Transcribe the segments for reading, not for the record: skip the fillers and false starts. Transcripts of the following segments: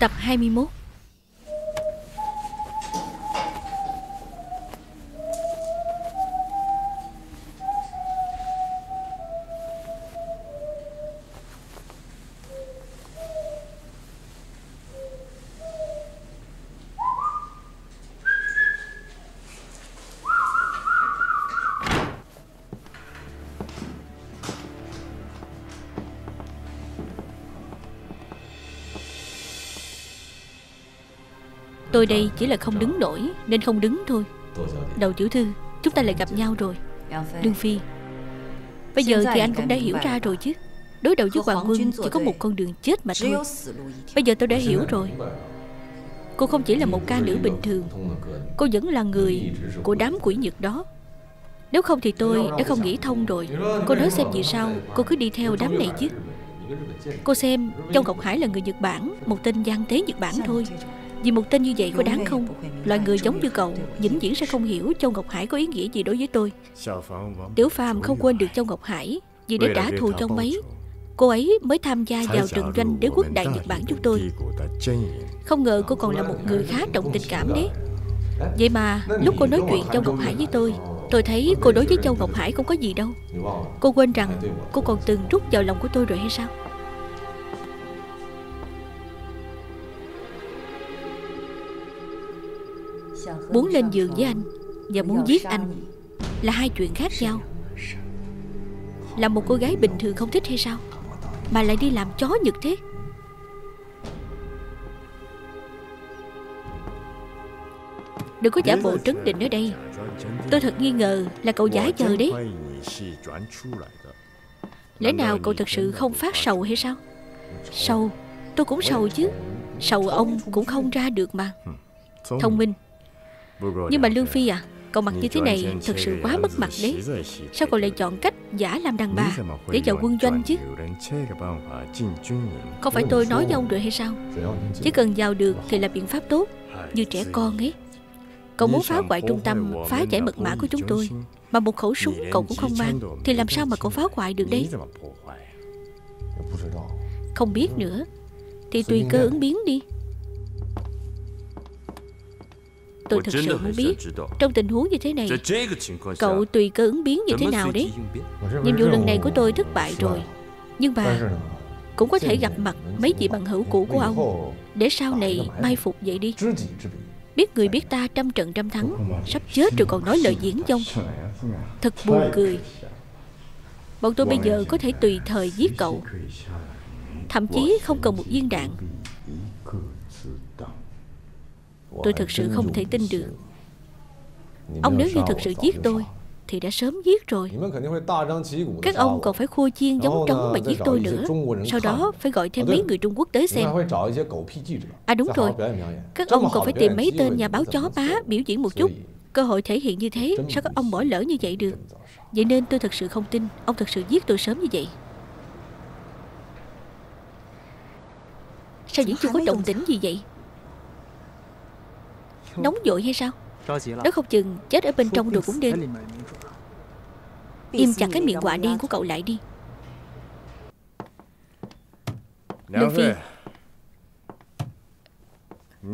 Tập 21. Tôi đây chỉ là không đứng nổi nên không đứng thôi. Đầu tiểu thư, chúng ta lại gặp nhau rồi. Lương Phi, bây giờ thì anh cũng đã hiểu ra rồi chứ. Đối đầu với Hoàng Quân chỉ có một con đường chết mà thôi. Bây giờ tôi đã hiểu rồi. Cô không chỉ là một ca nữ bình thường, cô vẫn là người của đám quỷ nhược đó. Nếu không thì tôi đã không nghĩ thông rồi. Cô nói xem vì sao cô cứ đi theo đám này chứ. Cô xem, Châu Ngọc Hải là người Nhật Bản, một tên gian tế Nhật Bản thôi. Vì một tên như vậy có đáng không? Loại người giống như cậu vĩnh viễn sẽ không hiểu Châu Ngọc Hải có ý nghĩa gì đối với tôi. Tiểu Phàm không quên được Châu Ngọc Hải, vì để trả thù cho mấy, cô ấy mới tham gia vào trận doanh đế quốc đại Nhật Bản chúng tôi. Không ngờ cô còn là một người khá trọng tình cảm đấy. Vậy mà lúc cô nói chuyện Châu Ngọc Hải với tôi thấy cô đối với Châu Ngọc Hải không có gì đâu. Cô quên rằng cô còn từng rút vào lòng của tôi rồi hay sao? Muốn lên giường với anh và muốn giết anh là hai chuyện khác nhau. Là một cô gái bình thường không thích hay sao mà lại đi làm chó Nhật thế? Đừng có giả bộ trấn định ở đây. Tôi thật nghi ngờ là cậu giả vờ đấy. Lẽ nào cậu thật sự không phát sầu hay sao? Sầu, tôi cũng sầu chứ. Sầu ông cũng không ra được mà. Thông minh. Nhưng mà Lương Phi à, cậu mặc như thế này thật sự quá mất mặt đấy. Sao cậu lại chọn cách giả làm đàn bà để vào quân doanh chứ? Không phải tôi nói với ông rồi hay sao? Chỉ cần vào được thì là biện pháp tốt, như trẻ con ấy. Cậu muốn phá hoại trung tâm, phá giải mật mã của chúng tôi, mà một khẩu súng cậu cũng không mang, thì làm sao mà cậu phá hoại được đấy? Không biết nữa, thì tùy cơ ứng biến đi. Tôi thật sự muốn biết trong tình huống như thế này cậu tùy cơ ứng biến như thế nào đấy. Nhiệm vụ lần này của tôi thất bại rồi, nhưng mà cũng có thể gặp mặt mấy vị bằng hữu cũ của ông để sau này mai phục vậy đi. Biết người biết ta, trăm trận trăm thắng. Sắp chết rồi còn nói lời diễn dông, thật buồn cười. Bọn tôi bây giờ có thể tùy thời giết cậu, thậm chí không cần một viên đạn. Tôi thật sự không thể tin được. Ông nếu như thật sự giết tôi thì đã sớm giết rồi. Các ông còn phải khua chiên giống trống mà giết tôi nữa. Sau đó phải gọi thêm mấy người Trung Quốc tới xem. À đúng rồi, các ông còn phải tìm mấy tên nhà báo chó bá biểu diễn một chút. Cơ hội thể hiện như thế, sao các ông bỏ lỡ như vậy được? Vậy nên tôi thật sự không tin ông thật sự giết tôi sớm như vậy. Sao vẫn chưa có động tĩnh gì vậy? Nóng vội hay sao? Nó không chừng chết ở bên trong rồi cũng nên. Im chặt cái miệng quạ đen của cậu lại đi. Lương Phi,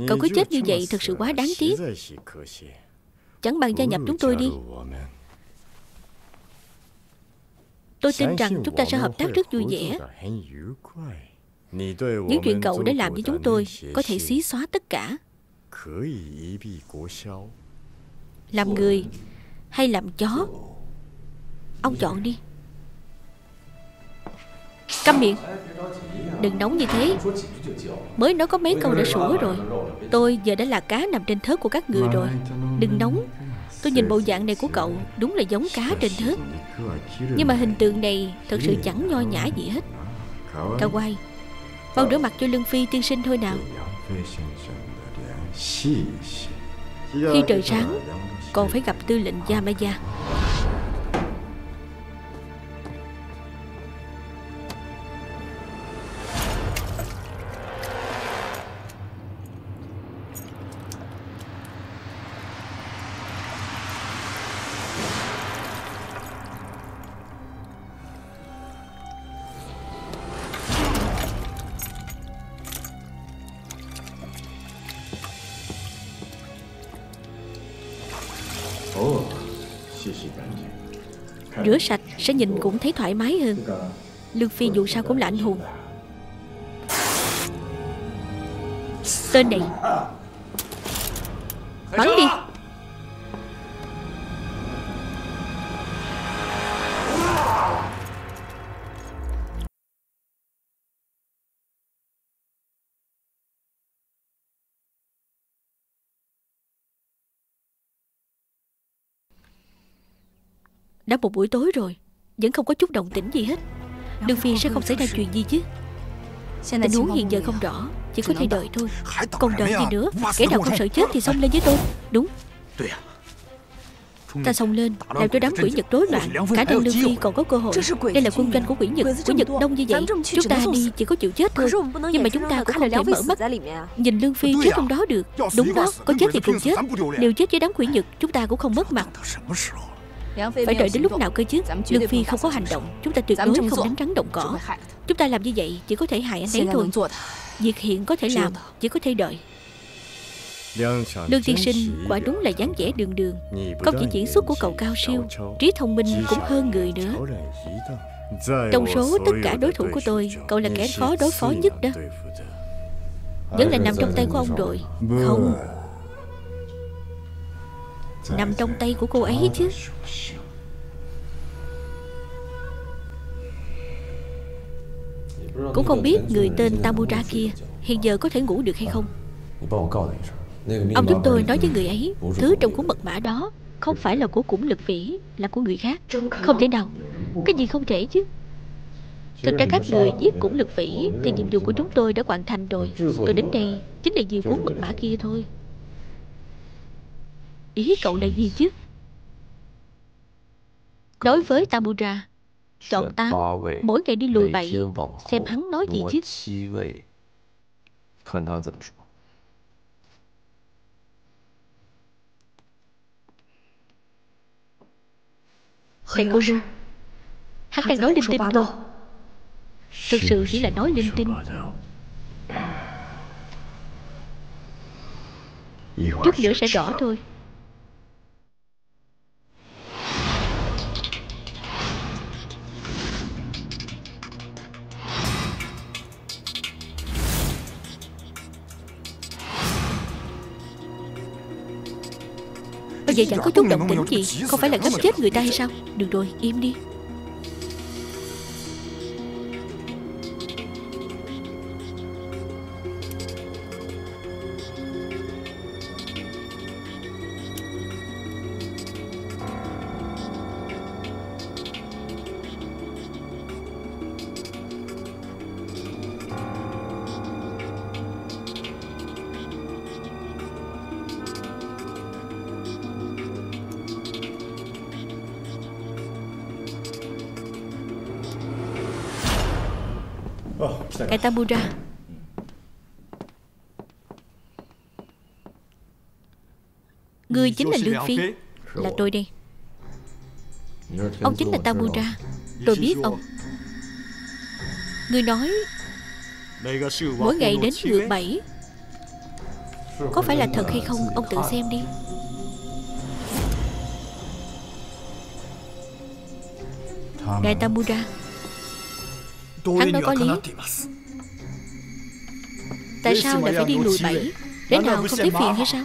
cậu cứ chết như vậy thật sự quá đáng tiếc. Chẳng bằng gia nhập chúng tôi đi. Tôi tin rằng chúng ta sẽ hợp tác rất vui vẻ. Những chuyện cậu đã làm với chúng tôi có thể xí xóa tất cả. Làm người hay làm chó, ông chọn đi. Câm miệng, đừng nóng như thế. Mới nói có mấy câu đã sủa rồi. Tôi giờ đã là cá nằm trên thớt của các người rồi. Đừng nóng. Tôi nhìn bộ dạng này của cậu đúng là giống cá trên thớt. Nhưng mà hình tượng này thật sự chẳng nho nhã gì hết. Kawaii, bao rửa mặt cho Lương Phi tiên sinh thôi nào. Khi trời sáng còn phải gặp tư lệnh Yamaya. Rửa sạch sẽ nhìn cũng thấy thoải mái hơn. Lương Phi dù sao cũng là anh hùng. Tên này, bắn đi. Đã một buổi tối rồi, vẫn không có chút động tĩnh gì hết. Lương Phi sẽ không xảy ra chuyện gì chứ? Tình huống hiện giờ không rõ, chỉ có thể đợi thôi. Còn đợi gì nữa, kẻ nào không sợ chết thì xông lên với tôi. Đúng. Ta xông lên, làm cho đám quỷ Nhật rối loạn. Cả đêm Lương Phi còn có cơ hội. Đây là quân doanh của quỷ Nhật. Quỷ Nhật đông như vậy, chúng ta đi chỉ có chịu chết thôi. Nhưng mà chúng ta cũng không thể mở mắt nhìn Lương Phi chết trong đó được. Đúng đó, có chết thì cùng chết. Nếu chết với đám quỷ Nhật, chúng ta cũng không mất mặt. Phải đợi đến lúc nào cơ chứ? Lương Phi không có hành động, chúng ta tuyệt đối không đánh rắn động cỏ. Chúng ta làm như vậy chỉ có thể hại anh ấy thôi. Việc hiện có thể làm, chỉ có thể đợi. Lương tiên sinh quả đúng là dáng vẻ đường đường. Không chỉ diễn xuất của cậu cao siêu, trí thông minh cũng hơn người nữa. Trong số tất cả đối thủ của tôi, cậu là kẻ khó đối phó nhất đó. Vẫn là nằm trong tay của ông rồi. Không, nằm trong tay của cô ấy chứ. Cũng không biết người tên Tamura kia hiện giờ có thể ngủ được hay không. Ông giúp tôi nói với người ấy, thứ trong cuốn mật mã đó không phải là của Củng Lực Vĩ, là của người khác. Không thể nào. Cái gì không thể chứ? Thực ra các người giết Củng Lực Vĩ thì nhiệm vụ của chúng tôi đã hoàn thành rồi. Tôi đến đây chính là vì cuốn mật mã kia thôi. Ý cậu là gì chứ? Đối với Tamura, chọn ta mỗi ngày đi lùi bậy, xem hắn nói gì chứ. Thầy cô Ru, hắn đang nói linh tinh thôi. Thực sự chỉ là nói linh tinh. Chút nữa sẽ rõ thôi. Vậy chẳng có chút động tĩnh gì, không phải là gấp chết người ta hay sao? Được rồi, im đi. Ngài Tamura, người chính là Lương Phi. Là tôi đây. Ông chính là Tamura. Tôi biết ông. Người nói mỗi ngày đến ngược 7. Có phải là thật hay không? Ông tự xem đi. Ngài Tamura, hắn nói có lý. Tại sao lại phải đi lùi bẫy? Để nào không thấy phiền hay sao?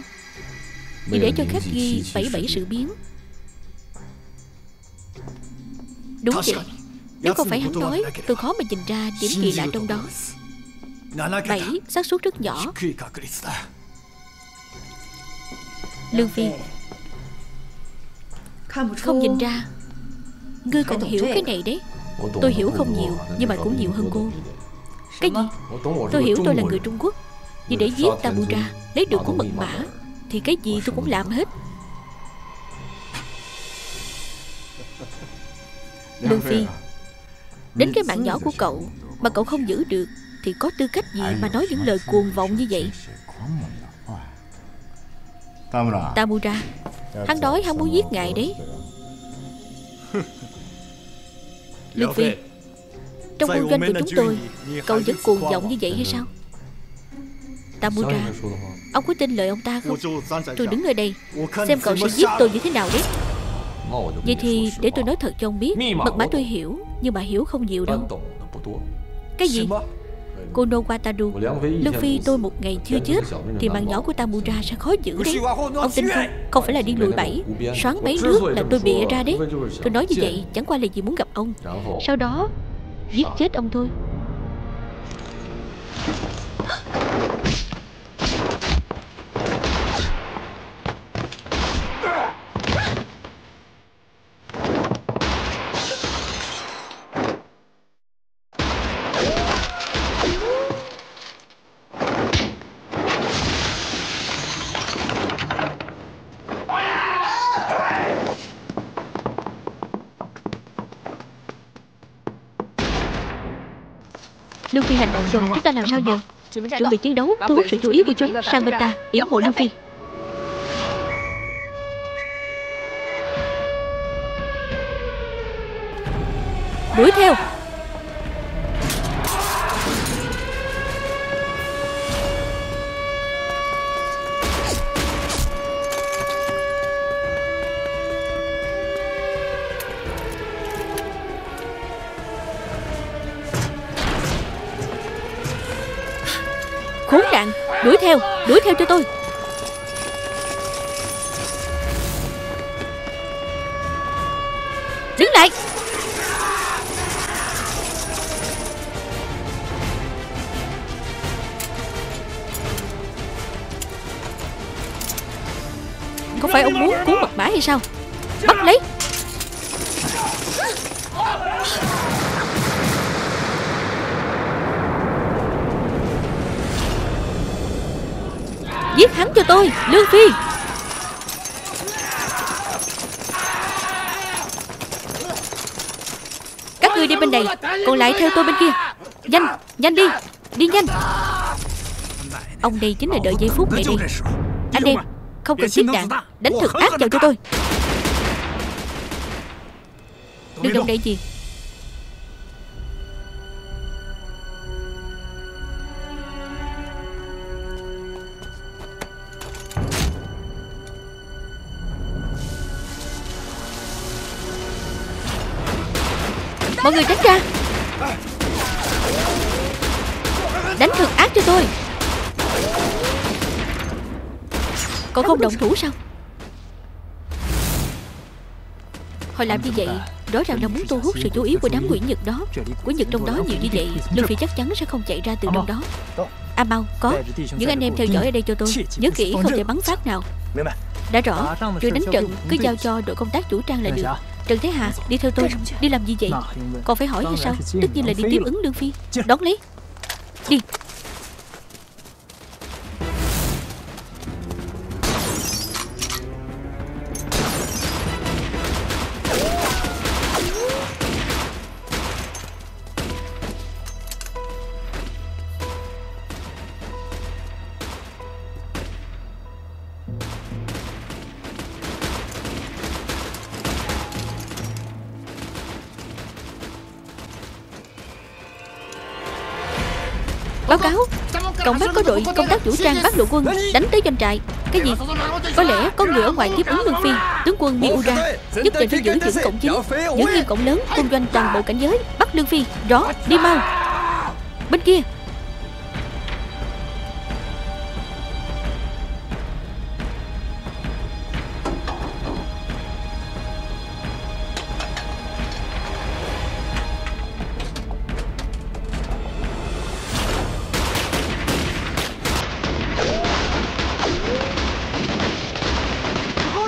Vì để cho khách ghi 77 sự biến. Đúng vậy. Nếu không phải hắn nói, tôi khó mà nhìn ra điểm kỳ lạ trong đó. 7 xác suất rất nhỏ. Lương Phi, không nhìn ra. Ngươi còn hiểu cái này đấy. Tôi hiểu không nhiều, nhưng mà cũng nhiều hơn cô. Cái gì? Tôi hiểu tôi là người Trung Quốc. Vì để giết Tamura, lấy được cuốn mật mã, thì cái gì tôi cũng làm hết. Lương Phi, đến cái mạng nhỏ của cậu mà cậu không giữ được, thì có tư cách gì mà nói những lời cuồng vọng như vậy? Tamura, hắn nói hắn muốn giết ngài đấy. Lương Phi, trong quân doanh của chúng tôi, cậu vẫn cuồng vọng như vậy hay sao? Tamura, ông có tin lời ông ta không? Tôi đứng nơi đây xem cậu sẽ giết tôi như thế nào đấy. Vậy thì để tôi nói thật cho ông biết. Mật mã tôi hiểu, nhưng mà hiểu không nhiều đâu. Cái gì? Kono Wataru, Lương Phi tôi một ngày chưa chết thì mạng nhỏ của Tamura sẽ khó giữ đấy. Ông tin không? Không phải là điên lùi bẫy xoắn mấy nước là tôi bịa ra đấy. Tôi nói như vậy chẳng qua là vì muốn gặp ông, sau đó giết chết ông thôi. Lương Phi hành động rồi, chúng ta làm sao giờ? Chuẩn bị chiến đấu, thu hút sự chú ý của chúng sang bên ta, ủng hộ Lương Phi. Đuổi theo. Khốn nạn, đuổi theo cho tôi. Đứng lại. Có phải ông muốn cứu mật mã hay sao? Bắt lấy. Giết hắn cho tôi, Lương Phi. Các ngươi đi bên này, còn lại theo tôi bên kia. Nhanh, nhanh đi, đi nhanh. Ông đây chính là đợi giây phút này đi. Anh em, không cần thiết đạn, đánh thật ác vào cho tôi. Đừng động đậy gì. Mọi người tránh ra. Đánh thật ác cho tôi. Cậu không động thủ sao? Họ làm như vậy rõ ràng là muốn thu hút sự chú ý của đám quỷ Nhật đó. Quỷ Nhật trong đó nhiều như vậy, Lương Phi chắc chắn sẽ không chạy ra từ đâu đó. À mau, có những anh em theo dõi ở đây cho tôi. Nhớ kỹ không thể bắn phát nào. Đã rõ, rồi đánh trận cứ giao cho đội công tác chủ trang là được. Trần Thái Hà, đi theo tôi. Đi làm gì vậy? Còn phải hỏi hay sao? Tất nhiên là đi tiếp ứng Lương Phi. Đón lấy. Đi. Báo cáo, cộng bác có đội công tác vũ trang bắt đội quân đánh tới doanh trại. Cái gì? Có lẽ có người ở ngoài tiếp ứng Lương Phi. Tướng quân Miura nhất định phải giữ vững cổng chính, giữ nghiêm cổng lớn, quân doanh toàn bộ cảnh giới. Bắt Lương Phi, rõ, đi mau. Bên kia.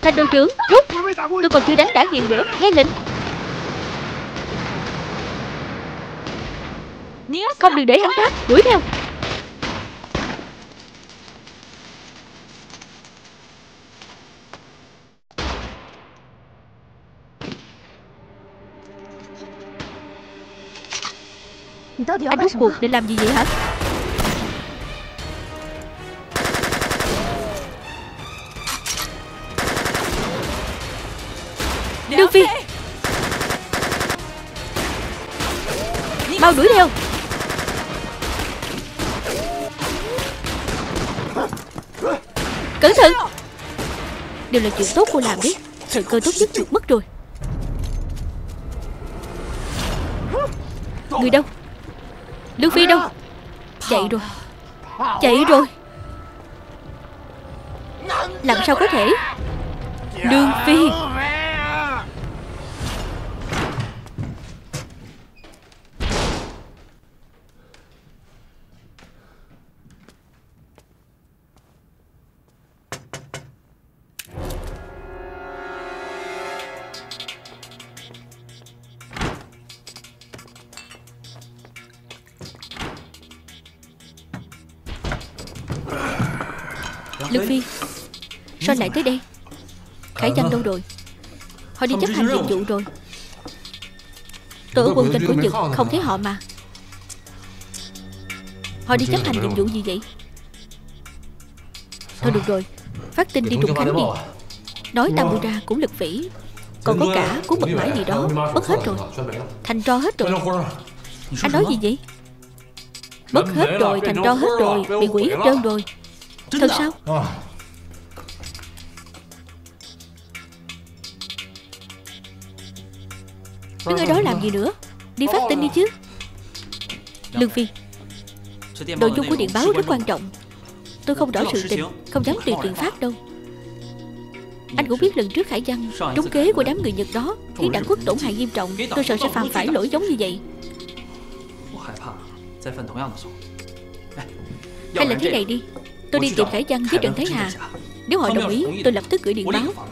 Thanh đô trưởng, rút! Tôi còn chưa đánh đã nghiền nữa, nghe lệnh. Không được để hắn thoát, đuổi theo. Anh rút cuộc để làm gì vậy hả? Lương Phi, mau đuổi theo. Cẩn thận. Đều là chuyện tốt cô làm đấy. Thời cơ tốt nhất được mất rồi. Người đâu? Lương Phi đâu? Chạy rồi. Chạy rồi. Làm sao có thể? Lương Phi. Lương Phi, sao lại tới đây? Khải Giang đâu rồi? Họ đi chấp hành nhiệm vụ rồi. Tôi ở quân tình của Nhật, không thấy họ mà. Họ đi chấp hành nhiệm vụ gì vậy? Thôi được rồi, phát tin đi đụng khánh đi. Nói Tamura cũng lực vĩ. Còn có cả cuốn mật mã gì đó, mất hết rồi. Thành tro hết rồi. Anh nói gì vậy? Mất hết rồi, thành tro hết rồi, bị quỷ hết trơn rồi. Thật sao? Mấy người đó làm gì nữa? Đi phát tin đi chứ. Lương Phi, nội dung của điện báo rất quan trọng. Tôi không rõ sự tình, không dám tùy tiện phát đâu. Anh cũng biết lần trước Khải Văn trúng kế của đám người Nhật đó khiến đảng quốc tổn hại nghiêm trọng. Tôi sợ sẽ phạm phải lỗi giống như vậy. Hay là thế này đi. Tôi đi tìm Khải Văn với Trần Thái Hà. Nếu họ đồng ý, tôi lập tức gửi điện báo.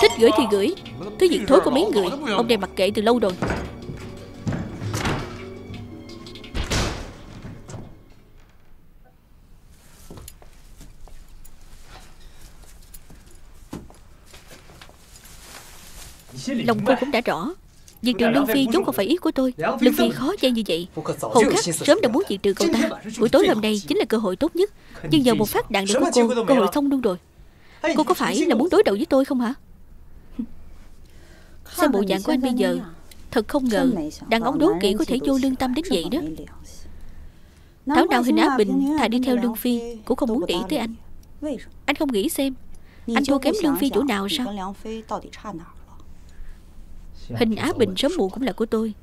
Thích gửi thì gửi. Thứ diện thối của mấy người, ông này mặc kệ từ lâu rồi. Lòng cô cũng đã rõ. Diệt trừ Lương Phi vốn không phải ý của tôi. Lương Phi khó chơi như vậy. Hồ Khắc sớm đã muốn diệt trừ cậu ta. Buổi tối hôm nay chính là cơ hội tốt nhất. Nhưng giờ một phát đạn được của cô, cơ hội xong luôn rồi. Cô có phải là muốn đối đầu với tôi không hả? Sao bộ dạng của anh bây giờ? Thật không ngờ đàn ông đố kỵ có thể vô lương tâm đến vậy đó. Thảo nào Hình Á Bình thà đi theo Lương Phi cũng không muốn nghĩ tới anh. Anh không nghĩ xem anh thua kém Lương Phi chỗ nào sao? Hình Á Bình sớm muộn cũng là của tôi.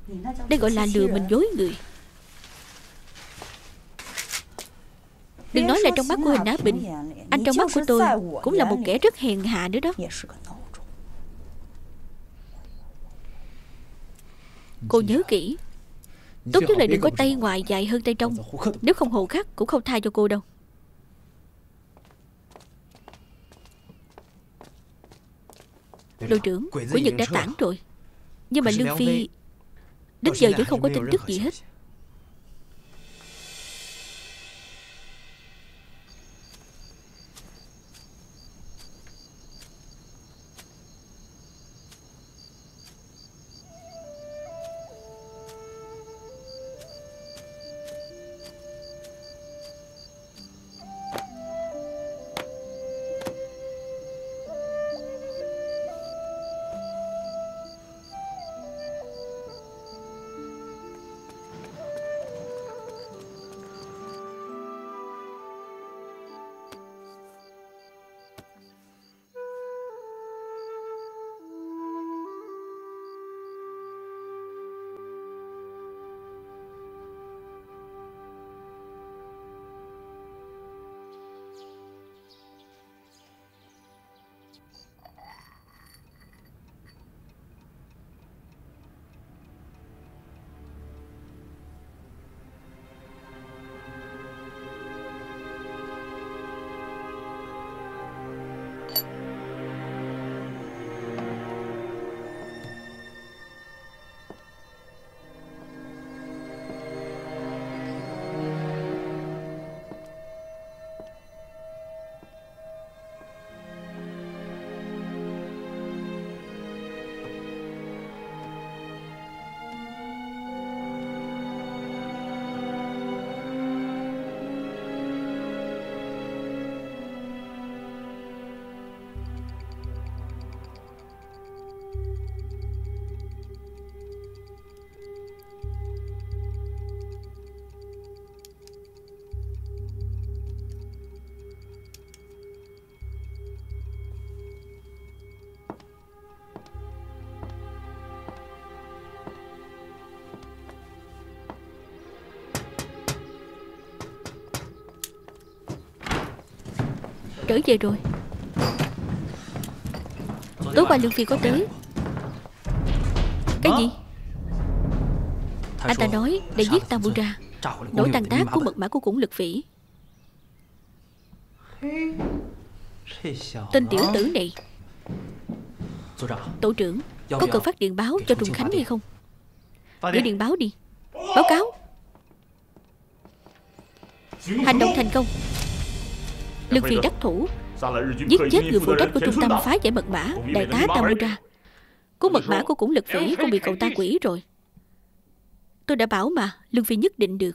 Đây gọi là lừa mình dối người. Đừng nói là trong mắt của Hình Á Bình, anh trong mắt của tôi cũng là một kẻ rất hèn hạ nữa đó. Cô nhớ kỹ, tốt nhất là đừng có tay ngoài dài hơn tay trong. Nếu không Hồ Khắc cũng không tha cho cô đâu. Đội trưởng, quỷ Nhật đã tản rồi. Nhưng mà Lương Phi đến giờ vẫn không có tin tức gì hết. trở về rồi. Tối qua Lương Phi có tới. Cái gì? Anh ta nói để giết Tamura, nỗi tàn tác của mật mã của Cũng Lực Phỉ. Tên tiểu tử này. Tổ trưởng, có cần phát điện báo cho Trùng Khánh hay không? Gửi điện báo đi. Báo cáo. Hành động thành công. Lương Phi đắc thủ, giết chết người phụ trách của trung tâm phá giải mật mã, đại tá Tamura. Cuốn mật mã của Cũng Lực Phỉ cũng bị cậu ta quỷ rồi. Tôi đã bảo mà, Lương Phi nhất định được.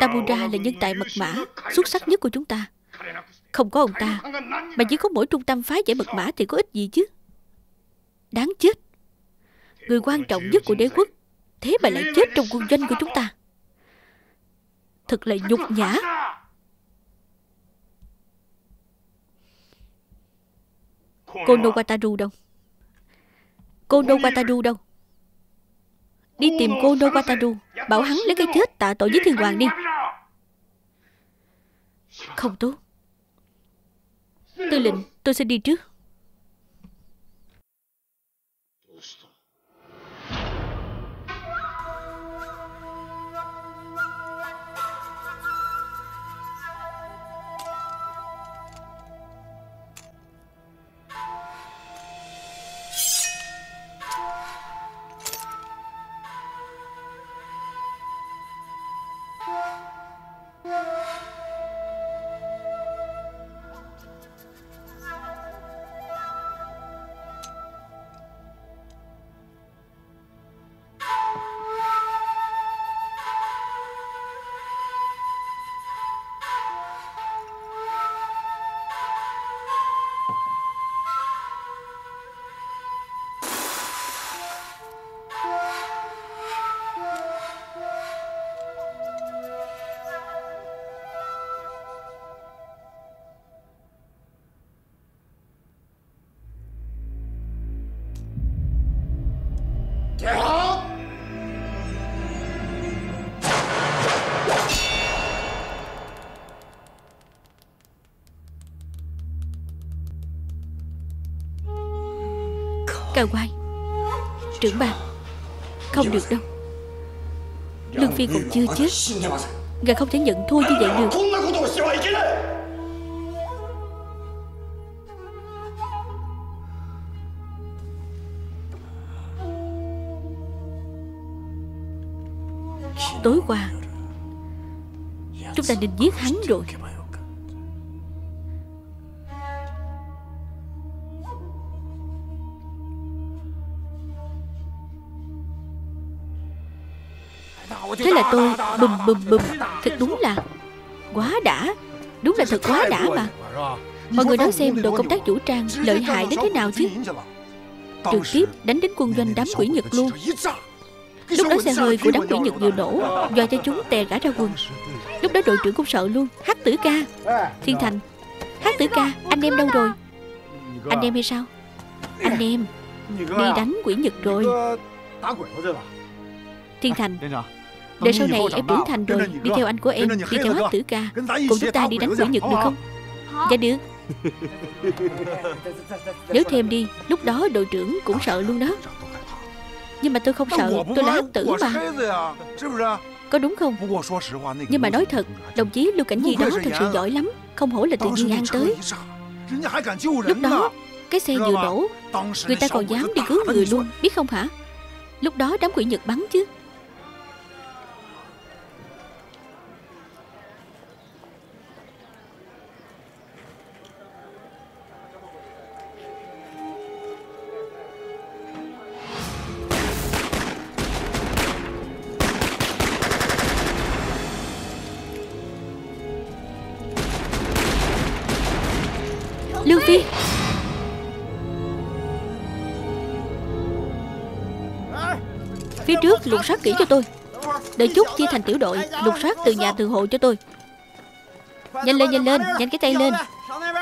Tamura là nhân tài mật mã xuất sắc nhất của chúng ta. Không có ông ta mà chỉ có mỗi trung tâm phá giải mật mã thì có ích gì chứ. Đáng chết. Người quan trọng nhất của đế quốc thế mà lại chết trong quân doanh của chúng ta. Thật là nhục nhã. Kono Wataru đâu? Đi tìm Kono Wataru, bảo hắn lấy cái chết tạ tội với thiên hoàng đi. Không tốt. Tư lệnh, tôi sẽ đi trước. Quay trưởng ban, không được đâu. Lương Phi còn chưa chết, ngài không thể nhận thua như vậy được. Tối qua chúng ta nên giết hắn rồi. Thế là tôi bùm. Thật đúng là quá đã. Đúng là thật quá đã mà. Mọi người nói xem đội công tác vũ trang lợi hại đến thế nào chứ. Trực tiếp đánh đến quân doanh đám quỷ Nhật luôn. Lúc đó xe hơi của đám quỷ Nhật vừa nổ, dọa cho chúng tè gã ra quần. Lúc đó đội trưởng cũng sợ luôn. Hắc Tử ca, Thiên Thành, Hắc Tử ca, anh em đâu rồi? Anh em hay sao? Anh em đi đánh quỷ Nhật rồi. Thiên Thành, để sau này em trưởng thành rồi, đi theo anh của em, đi theo Hắc Tử ca, cùng chúng ta đi đánh quỷ Nhật được không? Dạ được. Nhớ thêm đi, lúc đó đội trưởng cũng sợ luôn đó. Nhưng mà tôi không sợ, tôi là Hắc Tử mà. Có đúng không? Nhưng mà nói thật, đồng chí Lưu Cảnh Nhi đó thật sự giỏi lắm. Không hổ là tự nhiên ngang tới. Lúc đó, cái xe vừa nổ, người ta còn dám đi cứu người luôn, biết không hả? Lúc đó đám quỷ Nhật bắn chứ. Lương Phi, phía trước lục soát kỹ cho tôi. Đợi chút chia thành tiểu đội lục soát từ nhà từ hộ cho tôi. Nhanh lên, nhanh cái tay lên.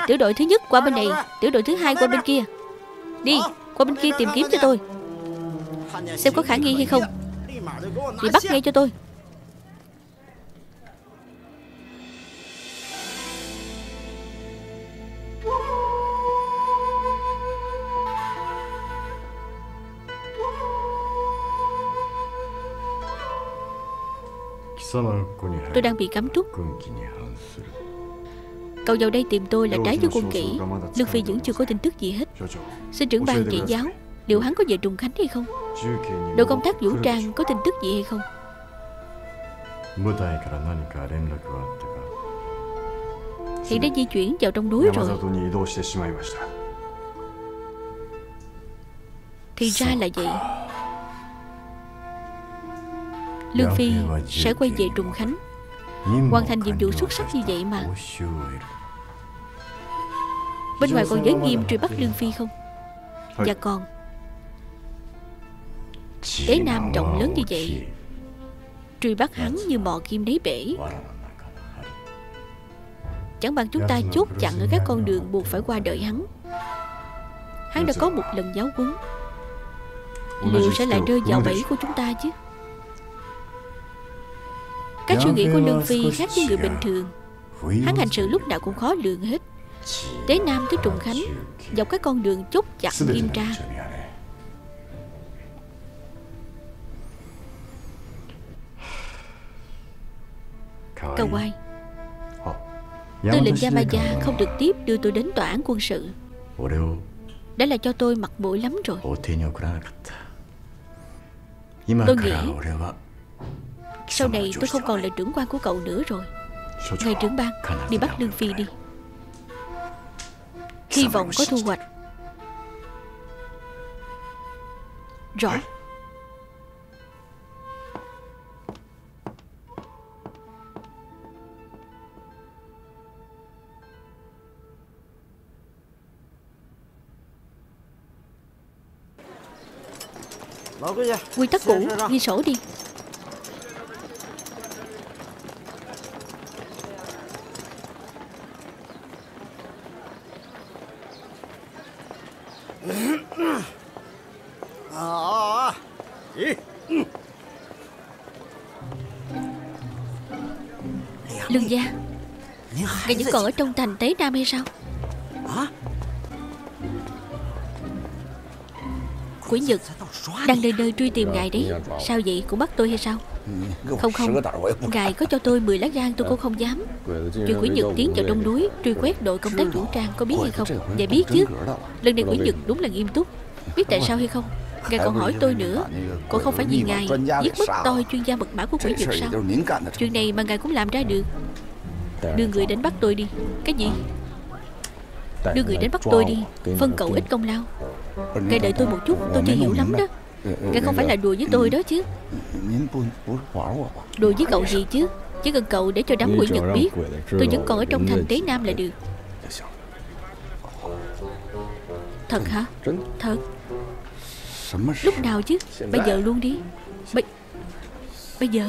Tiểu đội thứ nhất qua bên này, tiểu đội thứ hai qua bên kia. Đi, qua bên kia tìm kiếm cho tôi. Xem có khả nghi hay không. Bị bắt ngay cho tôi. Tôi đang bị cấm túc. Cậu vào đây tìm tôi là trái với quân kỷ. Lương Phi vẫn chưa có tin tức gì hết. Xin trưởng ban chỉ giáo, liệu hắn có về Trùng Khánh hay không? Đội công tác vũ trang có tin tức gì hay không? Hiện đã di chuyển vào trong núi rồi. Thì ra là vậy. Lương Phi sẽ quay về Trùng Khánh, hoàn thành nhiệm vụ xuất sắc như vậy mà. Bên ngoài còn giới nghiêm truy bắt Lương Phi không? Và còn Tế Nam rộng lớn như vậy, truy bắt hắn như mò kim đáy bể. Chẳng bằng chúng ta chốt chặn ở các con đường buộc phải qua đợi hắn. Hắn đã có một lần giáo huấn, liệu sẽ lại rơi vào bẫy của chúng ta chứ? Các suy nghĩ của Lương Phi khác với người bình thường. Hắn hành sự lúc nào cũng khó lường hết. Tế Nam tới Trùng Khánh, dọc các con đường chốt chặn nghiêm tra. Kawai, tư lệnh Yamaya không trực tiếp đưa tôi đến tòa án quân sự, đã là cho tôi mặt mũi lắm rồi. Tôi nghĩ sau này tôi không còn là trưởng quan của cậu nữa rồi. Ngài trưởng ban, đi bắt Lương Phi đi. Hy vọng có thu hoạch. Rõ. Quy tắc cũ, ghi sổ đi. Lương gia, ngài vẫn còn ở trong thành Tế Nam hay sao? Quỷ Nhật đang nơi nơi truy tìm ngài đấy. Sao vậy, cũng bắt tôi hay sao? Không không, ngài có cho tôi 10 lá gan tôi cũng không dám. Chuyện Quỷ Nhật tiến vào trong núi truy quét đội công tác vũ trang có biết hay không? Dạ biết chứ. Lần này Quỷ Nhật đúng là nghiêm túc. Biết tại sao hay không? Ngài còn hỏi tôi nữa. Còn không phải vì ngài giết mất tôi chuyên gia mật mã của Quỷ Nhật sao? Chuyện này mà ngài cũng làm ra được. Đưa người đến bắt tôi đi. Cái gì? Đưa người đến bắt tôi đi, phân cậu ít công lao. Ngài đợi tôi một chút, tôi chưa hiểu lắm đó. Ngài không phải là đùa với tôi đó chứ? Đùa với cậu gì chứ? Chỉ cần cậu để cho đám Quỷ Nhật biết tôi vẫn còn ở trong thành Tế Nam là được. Thật hả? Thật. Lúc nào chứ? Bây giờ luôn đi. Bây giờ.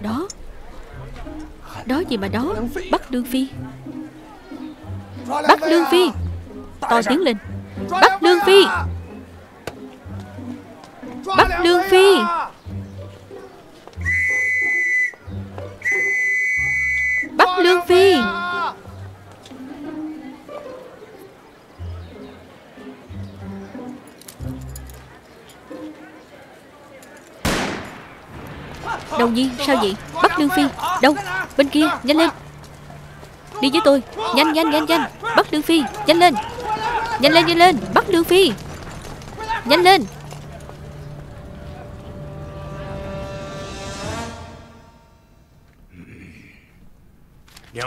Đó. Đó gì mà đó. Bắt Lương Phi. Bắt Lương Phi. To tiếng lên. Bắt Lương Phi. Bắt Lương Phi. Bắt Lương Phi. Đồng Nhi, sao vậy? Bắt Lương Phi. Đâu? Bên kia, nhanh lên. Đi với tôi. Nhanh, nhanh, nhanh, nhanh. Bắt Lương Phi, nhanh lên. Nhanh lên, nhanh lên. Bắt Lương Phi. Nhanh lên.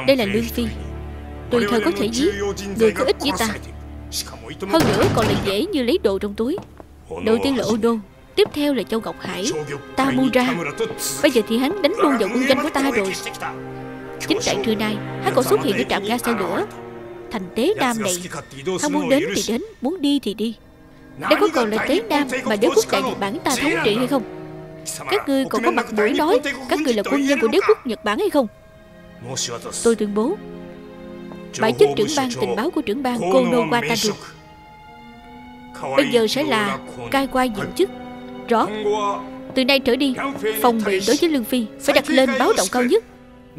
Đây là Lương Phi. Tùy thời có thể giết. Người có ích với ta. Hơn nữa còn là dễ như lấy đồ trong túi. Đầu tiên là Ô Đô, tiếp theo là Châu Ngọc Hải, Tamura. Bây giờ thì hắn đánh luôn vào quân doanh của ta rồi. Chính tại trưa nay hắn còn xuất hiện ở trạm ga xe lửa thành Tế Nam này. Hắn muốn đến thì đến, muốn đi thì đi. Đây có còn là Tế Nam mà đế quốc Đại Nhật Bản ta thống trị hay không? Các ngươi còn có mặt mũi nói các ngươi là quân nhân của đế quốc Nhật Bản hay không? Tôi tuyên bố bãi chức trưởng ban tình báo của trưởng ban Kono Wataru. Bây giờ sẽ là Kaiwa nhận chức. Rõ. Từ nay trở đi, phòng bị đối với Lương Phi phải đặt lên báo động cao nhất.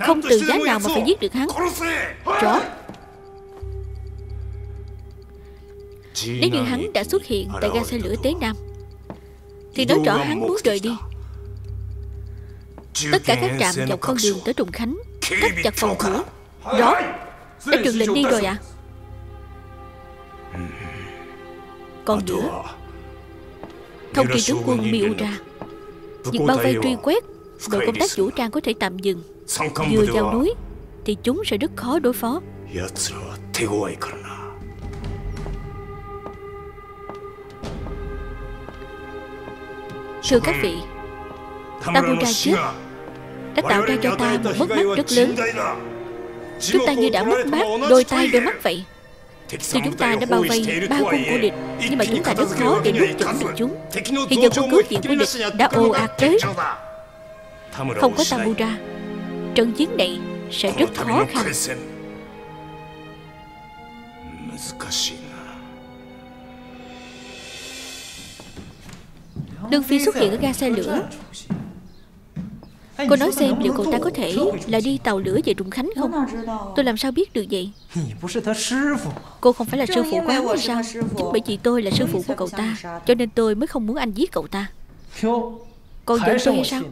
Không từ giá nào mà phải giết được hắn. Rõ. Nếu như hắn đã xuất hiện tại ga xe lửa Tế Nam thì nói rõ hắn muốn rời đi. Tất cả các trạm dọc con đường tới Trùng Khánh thắt chặt phòng thủ. Rõ. Đã truyền lệnh đi rồi ạ. Còn nữa, thông kỳ tướng quân Miura, việc bao vây truy quét, đội công tác vũ trang có thể tạm dừng. Vừa vào núi thì chúng sẽ rất khó đối phó. Thưa các vị, Tamura chết đã tạo ra cho ta một mất mát rất lớn. Chúng ta như đã mất mát đôi tay đôi mắt vậy. Thì chúng ta đã bao vây ba quân của địch, nhưng mà chúng ta rất khó để nuốt chửng được chúng. Hiện giờ quân cứu viện của địch đã ồ ạt tới. Không có Tamura, trận chiến này sẽ rất khó khăn. Lương Phi xuất hiện ở ga xe lửa. Cô nói xem liệu cậu ta có thể là đi tàu lửa về Trùng Khánh không? Tôi làm sao biết được vậy? Cô không phải là sư phụ của hắn hay sao? Nhưng bởi vì tôi là sư phụ của cậu ta, cho nên tôi mới không muốn anh giết cậu ta. Cô giỡn tôi hay sao?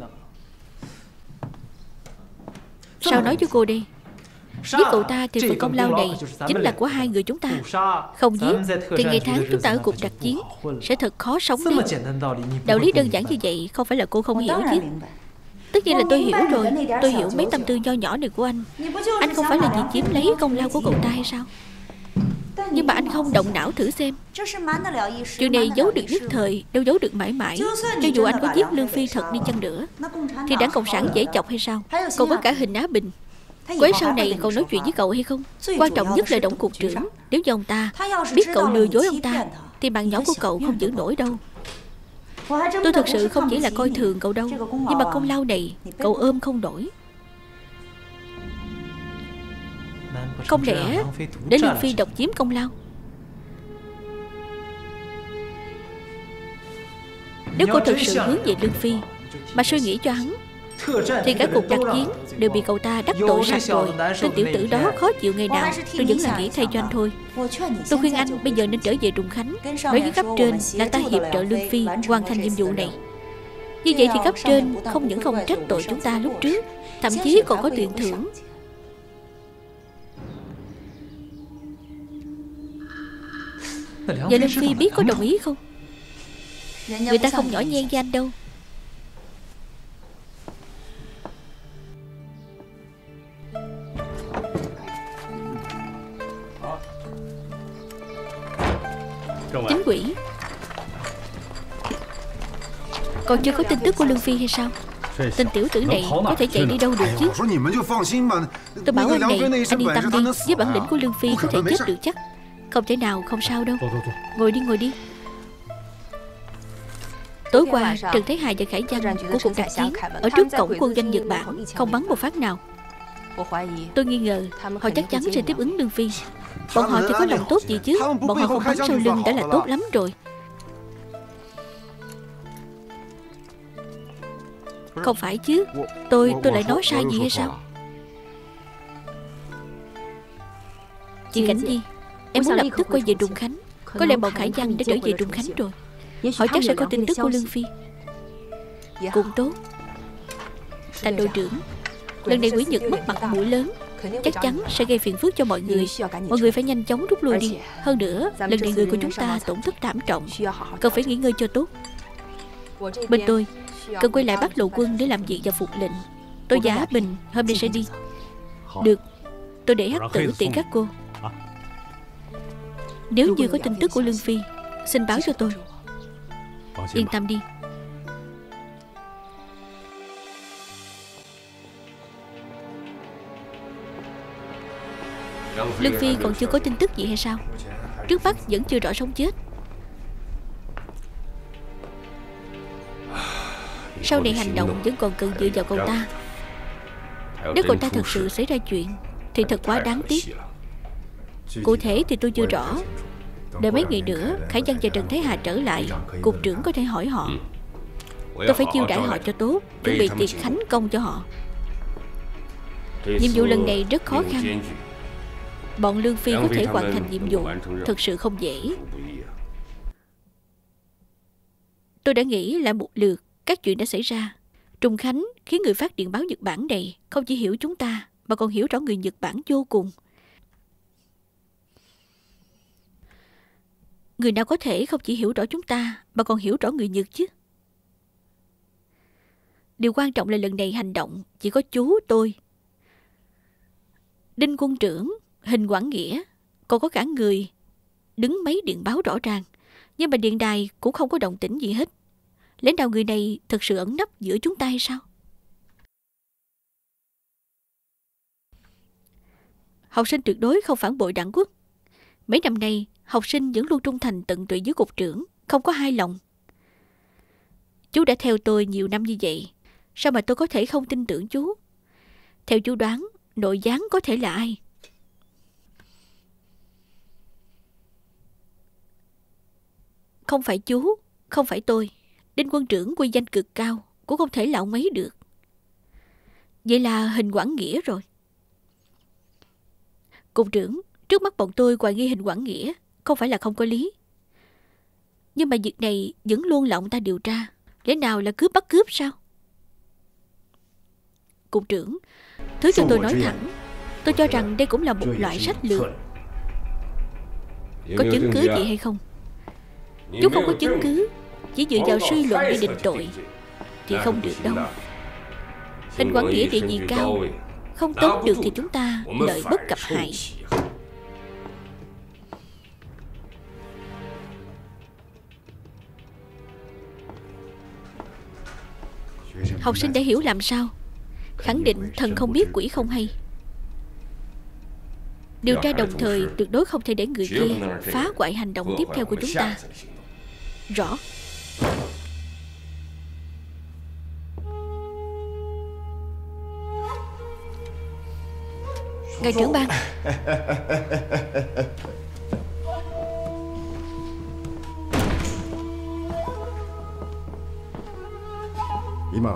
Sao nói với cô đi? Giết cậu ta thì phần công lao này chính là của hai người chúng ta. Không giết thì ngày tháng chúng ta ở cuộc đặc chiến sẽ thật khó sống đi. Đạo lý đơn giản như vậy không phải là cô không hiểu chứ. Tất nhiên là tôi hiểu rồi. Tôi hiểu mấy tâm tư nho nhỏ này của anh. Anh không phải là chỉ chiếm lấy công lao của cậu ta hay sao? Nhưng mà anh không động não thử xem. Chuyện này giấu được nhất thời đâu giấu được mãi mãi. Cho dù anh có giết Lương Phi thật đi chăng nữa thì đảng Cộng sản dễ chọc hay sao? Còn có cả Hình Á Bình. Quế sau này còn nói chuyện với cậu hay không? Quan trọng nhất là động cục trưởng. Nếu như ông ta biết cậu lừa dối ông ta thì bạn nhỏ của cậu không giữ nổi đâu. Tôi thật sự không chỉ là coi thường cậu đâu, nhưng mà công lao này cậu ôm không đổi. Không lẽ để Lương Phi độc chiếm công lao? Nếu cô thật sự hướng về Lương Phi mà suy nghĩ cho hắn thì cả cuộc đặc chiến đều bị cậu ta đắc tội sạch rồi. Tên tiểu tử đó khó chịu ngày nào. Tôi vẫn là nghĩ thay cho anh thôi. Tôi khuyên anh bây giờ nên trở về Trùng Khánh, nói với cấp trên là ta hiệp trợ Lương Phi hoàn thành nhiệm vụ này. Như vậy thì cấp trên không những không trách tội chúng ta lúc trước, thậm chí còn có tiền thưởng. Giờ Lương Phi biết có đồng ý không? Người ta không nhỏ nhen với anh đâu. Chính quỷ, còn chưa có tin tức của Lương Phi hay sao? Tên tiểu tử này có thể chạy đi đâu được chứ? Tôi bảo anh này, anh yên tâm đi. Với bản lĩnh của Lương Phi có thể chết được chắc. Không thể nào không sao đâu. Ngồi đi, ngồi đi. Tối qua Trần Thái Hà và Khải Giang của cuộc đại chiến ở trước cổng quân doanh Nhật Bản không bắn một phát nào. Tôi nghi ngờ họ chắc chắn sẽ tiếp ứng Lương Phi. Bọn họ chỉ có lòng tốt gì chứ. Bọn họ không bắn sau lưng đã là tốt lắm rồi. Không phải chứ. Tôi lại nói sai gì hay sao? Chị Cảnh Nhi, em muốn lập tức quay về Trùng Khánh. Có lẽ bọn Khải Văn đã trở về Trùng Khánh rồi. Họ chắc sẽ có tin tức của Lương Phi. Cũng tốt. Thành đội trưởng, lần này quỷ Nhật mất mặt mũi lớn, chắc chắn sẽ gây phiền phức cho mọi người. Mọi người phải nhanh chóng rút lui đi. Hơn nữa, lần này người của chúng ta tổn thất thảm trọng, cần phải nghỉ ngơi cho tốt. Bên tôi cần quay lại Bắc Lộ Quân để làm việc và phục lệnh. Tôi và Hắc Bình hôm nay sẽ đi. Được, tôi để Hắc Tử tiện các cô. Nếu như có tin tức của Lương Phi, xin báo cho tôi. Yên tâm đi. Lương Phi còn chưa có tin tức gì hay sao? Trước mắt vẫn chưa rõ sống chết. Sau này hành động vẫn còn cần dựa vào cậu ta. Nếu cậu ta thật sự xảy ra chuyện thì thật quá đáng tiếc. Cụ thể thì tôi chưa rõ. Đợi mấy ngày nữa Khải Văn và Trần Thái Hà trở lại, cục trưởng có thể hỏi họ. Tôi phải chiêu đãi họ cho tốt, chuẩn bị tiệc khánh công cho họ. Nhiệm vụ lần này rất khó khăn. Bọn Lương Phi có thể hoàn thành nhiệm vụ thực sự không dễ. Tôi đã nghĩ lại một lượt các chuyện đã xảy ra. Trùng khánh khiến người phát điện báo Nhật Bản này không chỉ hiểu chúng ta mà còn hiểu rõ người Nhật Bản vô cùng. Người nào có thể không chỉ hiểu rõ chúng ta mà còn hiểu rõ người Nhật chứ? Điều quan trọng là lần này hành động chỉ có chú tôi, Đinh quân trưởng, Hình quản Nghĩa, còn có cả người đứng mấy điện báo rõ ràng. Nhưng mà điện đài cũng không có động tĩnh gì hết. Lẽ nào người này thực sự ẩn nấp giữa chúng ta hay sao? Học sinh tuyệt đối không phản bội đảng quốc. Mấy năm nay, học sinh vẫn luôn trung thành tận tụy với cục trưởng, không có hai lòng. Chú đã theo tôi nhiều năm như vậy, sao mà tôi có thể không tin tưởng chú? Theo chú đoán, nội gián có thể là ai? Không phải chú, không phải tôi. Đinh quân trưởng quy danh cực cao, cũng không thể là ông ấy được. Vậy là Hình quản Nghĩa rồi. Cục trưởng, trước mắt bọn tôi hoài nghi Hình quản Nghĩa không phải là không có lý. Nhưng mà việc này vẫn luôn là ông ta điều tra. Lẽ nào là cướp bắt cướp sao? Cục trưởng, thứ cho tôi nói thẳng, tôi cho rằng đây cũng là một loại sách lược. Có chứng cứ gì hay không? Chú không có chứng cứ, chỉ dựa vào suy luận để định tội thì không được đâu. Hình quản Nghĩa địa vị cao, không tốt được thì chúng ta lợi bất cập hại. Học sinh đã hiểu làm sao? Khẳng định thần không biết quỷ không hay. Điều tra đồng thời tuyệt đối không thể để người kia phá hoại hành động tiếp theo của chúng ta. Rõ. Ngài trưởng ban.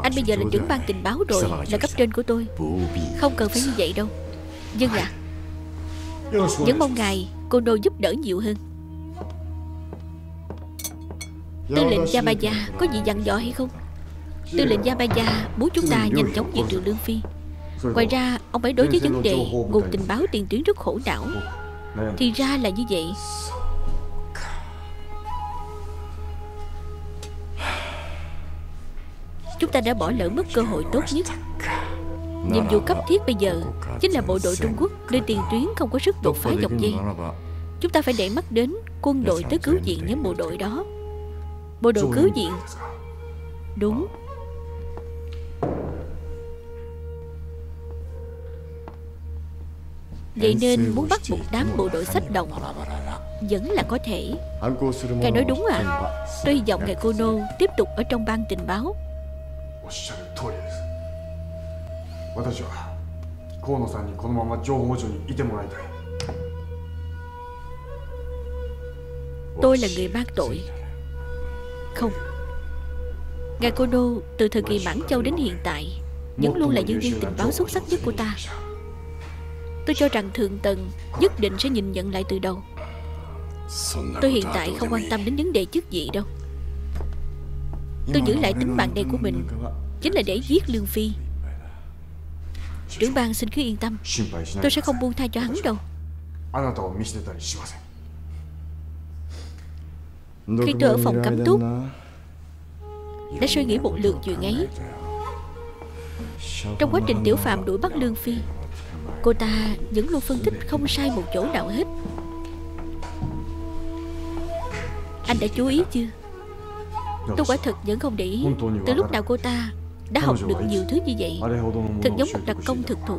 Anh bây giờ là trưởng ban tình báo rồi, là cấp trên của tôi. Không cần phải như vậy đâu. Nhưng ạ, vẫn mong ngài Cô Đô giúp đỡ nhiều hơn. Tư lệnh Yabaya có gì dặn dò hay không? Tư lệnh Yabaya muốn chúng ta nhanh chóng diệt trừ Lương Phi. Ngoài ra, ông ấy đối với vấn đề nguồn tình báo tiền tuyến rất khổ não. Thì ra là như vậy. Chúng ta đã bỏ lỡ mất cơ hội tốt nhất. Nhiệm vụ cấp thiết bây giờ chính là bộ đội Trung Quốc, nơi tiền tuyến không có sức đột phá dọc dây. Chúng ta phải để mắt đến quân đội tới cứu viện nhóm bộ đội đó. Bộ đội cứu viện. Đúng. Vậy nên muốn bắt một đám bộ đội sách động vẫn là có thể. Ngài nói đúng à. Tôi hy vọng ngài Kono tiếp tục ở trong ban tình báo. Tôi là người mang tội. Không, ngài Kono từ thời kỳ Mãn Châu đến hiện tại vẫn luôn là nhân viên tình báo xuất sắc nhất của ta. Tôi cho rằng thượng tầng nhất định sẽ nhìn nhận lại từ đầu. Tôi hiện tại không quan tâm đến vấn đề chức vị đâu. Tôi giữ lại tính mạng này của mình chính là để giết Lương Phi. Trưởng ban xin cứ yên tâm, tôi sẽ không buông tha cho hắn đâu. Khi tôi ở phòng cấm túc, đã suy nghĩ một lượt chuyện ấy. Trong quá trình Tiểu Phàm đuổi bắt Lương Phi, cô ta vẫn luôn phân tích không sai một chỗ nào hết. Anh đã chú ý chưa? Tôi quả thật vẫn không để ý từ lúc nào cô ta đã học được nhiều thứ như vậy. Thật giống một đặc công thực thụ.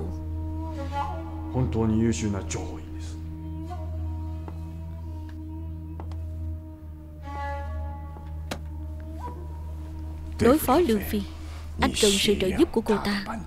Đối phó Lương Phi, anh cần sự trợ giúp của cô ta.